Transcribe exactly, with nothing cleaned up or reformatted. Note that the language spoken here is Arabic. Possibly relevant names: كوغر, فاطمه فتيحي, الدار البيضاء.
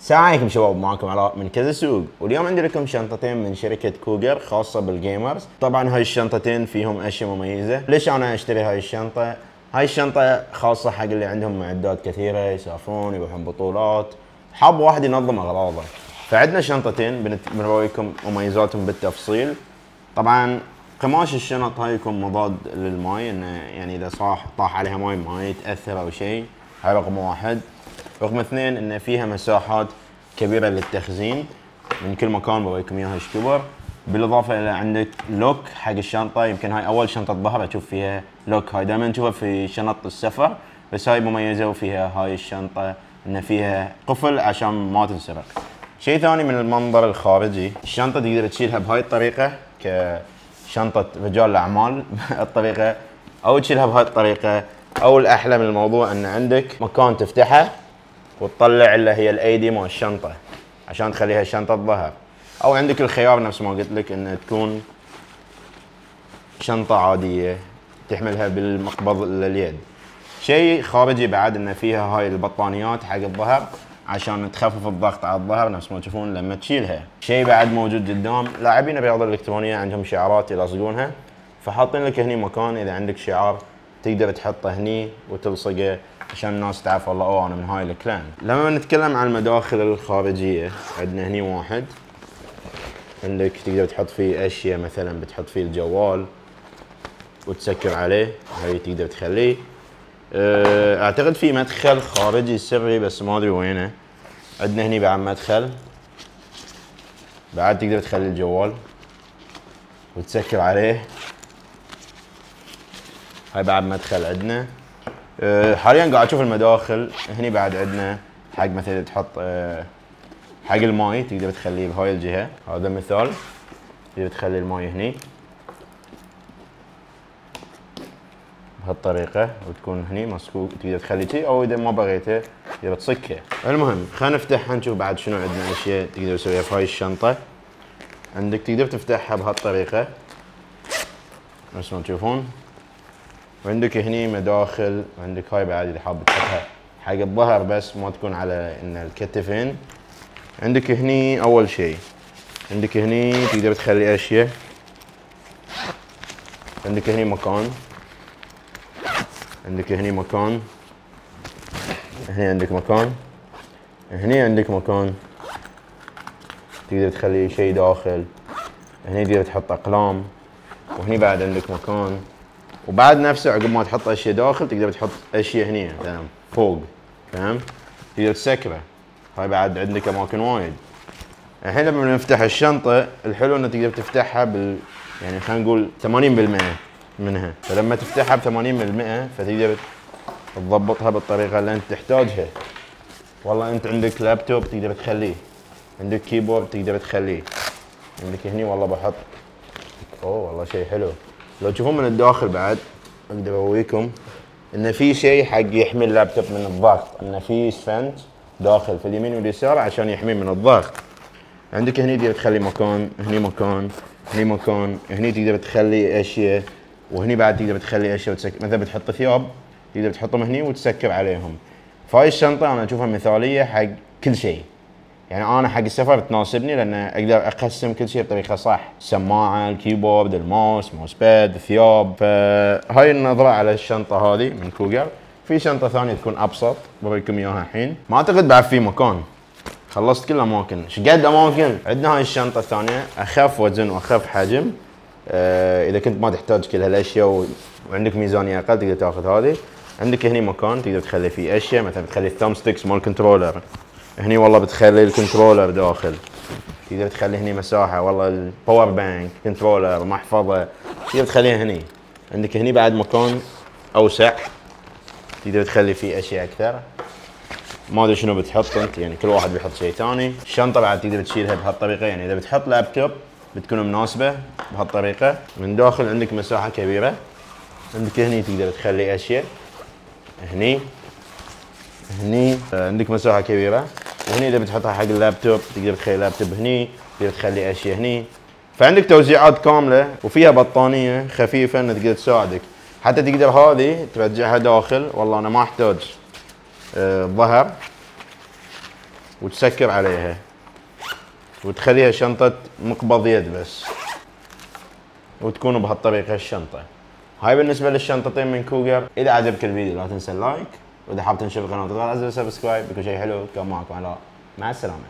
السلام عليكم شباب، معكم علاء من كذا سوق، واليوم عندي لكم شنطتين من شركة كوغر خاصة بالجيمرز. طبعا هاي الشنطتين فيهم اشياء مميزة. ليش انا اشتري هاي الشنطة؟ هاي الشنطة خاصة حق اللي عندهم معدات كثيرة، يسافرون، يروحون بطولات، حاب واحد ينظم اغراضه. فعندنا شنطتين بنوريكم مميزاتهم بالتفصيل. طبعا قماش الشنط هاي يكون مضاد للماي، انه يعني اذا صاح طاح عليها ماي ما يتأثر او شيء. هاي رقم واحد. رقم اثنين ان فيها مساحات كبيرة للتخزين، من كل مكان بوريكم اياها ايش كبر. بالاضافة الى عندك لوك حق الشنطة. يمكن هاي اول شنطة ظهر اشوف فيها لوك، هاي دائما نشوفها في شنط السفر، بس هاي مميزة وفيها هاي الشنطة ان فيها قفل عشان ما تنسرق. شيء ثاني من المنظر الخارجي، الشنطة تقدر تشيلها بهاي الطريقة كشنطة رجال الاعمال الطريقة، او تشيلها بهاي الطريقة، او الاحلى من الموضوع ان عندك مكان تفتحه وتطلع اللي هي الايدي مال الشنطه عشان تخليها شنطه ظهر، او عندك الخيار نفس ما قلت لك انها تكون شنطه عاديه تحملها بالمقبض لليد. شيء خارجي بعد ان فيها هاي البطانيات حق الظهر عشان تخفف الضغط على الظهر نفس ما تشوفون لما تشيلها. شيء بعد موجود قدام، لاعبين الرياضه الالكترونيه عندهم شعارات يلصقونها، فحاطين لك هني مكان اذا عندك شعار تقدر تحطه هني وتلصقه عشان الناس تعرف والله اوه انا من هاي الكلان. لما نتكلم عن المداخل الخارجيه، عندنا هني واحد عندك تقدر تحط فيه اشياء، مثلا بتحط فيه الجوال وتسكر عليه، هاي تقدر تخليه. اعتقد في مدخل خارجي سري بس ما ادري وينه. عندنا هني بعد مدخل، بعد تقدر تخلي الجوال وتسكر عليه، هاي بعد مدخل عندنا. أه حاليا قاعد اشوف المداخل هني. بعد عندنا حق مثلا تحط أه حق الماي، تقدر تخليه بهاي الجهه، هذا مثال، تقدر تخلي الماي هني بهالطريقه وتكون هني مسكوك، تقدر تخلي شيء او اذا ما بغيته تقدر تصكه. المهم خلينا نفتحها نشوف بعد شنو عندنا اشياء تقدر تسويها في هاي الشنطه. عندك تقدر تفتحها بهالطريقه نفس ما تشوفون، وعندك هني مداخل، وعندك هاي بعد اللي حاب تحطها حق الظهر بس ما تكون على ان الكتفين. عندك هني اول شيء، عندك هني تقدر تخلي اشياء، عندك هني مكان، عندك هني مكان، هني عندك مكان، هني عندك مكان تقدر تخلي شيء داخل، هني تقدر تحط اقلام، وهني بعد عندك مكان. وبعد نفسه عقب ما تحط اشياء داخل تقدر تحط اشياء هنا تمام فوق، تمام تقدر تسكره. هاي بعد عندك اماكن وايد. الحين لما نفتح الشنطه، الحلو انه تقدر تفتحها بال يعني خلينا نقول ثمانين بالمئة منها، فلما تفتحها ب ثمانين بالمئة فتقدر تضبطها بالطريقه اللي انت تحتاجها. والله انت عندك لابتوب تقدر تخليه، عندك كيبورد تقدر تخليه، عندك هني والله بحط اوه والله شيء حلو. لو تشوفون من الداخل بعد اقدر اوريكم ان في شيء حق يحمي اللابتوب من الضغط، ان في سفنج داخل في اليمين واليسار عشان يحميه من الضغط. عندك هني تقدر تخلي مكان، هني مكان، هني مكان، هني تقدر تخلي اشياء، وهني بعد تقدر تخلي اشياء وتسكر، مثلا بتحط ثياب تقدر تحطهم هني وتسكر عليهم. فهاي الشنطه انا اشوفها مثاليه حق كل شيء. يعني انا حق السفر تناسبني لان اقدر اقسم كل شيء بطريقه صح، السماعه، الكيبورد، الماوس، ماوس باد، الثياب. فهاي النظره على الشنطه هذه من كوغر. في شنطه ثانيه تكون ابسط بوريكم اياها الحين. ما اعتقد بعد في مكان، خلصت كل اماكن، ايش قد اماكن. عندنا هاي الشنطه الثانيه اخف وزن واخف حجم. أه اذا كنت ما تحتاج كل هالاشياء وعندك ميزانيه اقل تقدر تاخذ هذه. عندك هني مكان تقدر تخلي فيه اشياء، مثلا تخلي الثامب ستكس مال الكنترولر هني، والله بتخلي الكنترولر داخل، تقدر تخلي هني مساحه، والله الباور بانك، كنترولر، محفظه، تقدر تخليها هني. عندك هني بعد مكان اوسع تقدر تخلي فيه اشياء اكثر، ما ادري شنو بتحط انت، يعني كل واحد بيحط شيء ثاني. الشنطه بعد تقدر تشيلها بهالطريقه، يعني اذا بتحط لابتوب بتكون مناسبه بهالطريقه. من داخل عندك مساحه كبيره، عندك هني تقدر تخلي اشياء، هني هني عندك مساحه كبيره، وهني اذا بتحطها حق اللابتوب تقدر تخلي اللابتوب هني، تقدر تخلي اشياء هني. فعندك توزيعات كامله، وفيها بطانيه خفيفه انها تقدر تساعدك، حتى تقدر هذه ترجعها داخل، والله انا ما احتاج ظهر، وتسكر عليها وتخليها شنطة مقبض يد بس، وتكون بهالطريقة الشنطة. هاي بالنسبة للشنطتين من كوغر. إذا عجبك الفيديو لا تنسى اللايك، وإذا حاب تنشر القناة تضغط على زر سبسكرايب. بكل شيء حلو كان معكم علاء، مع السلامة.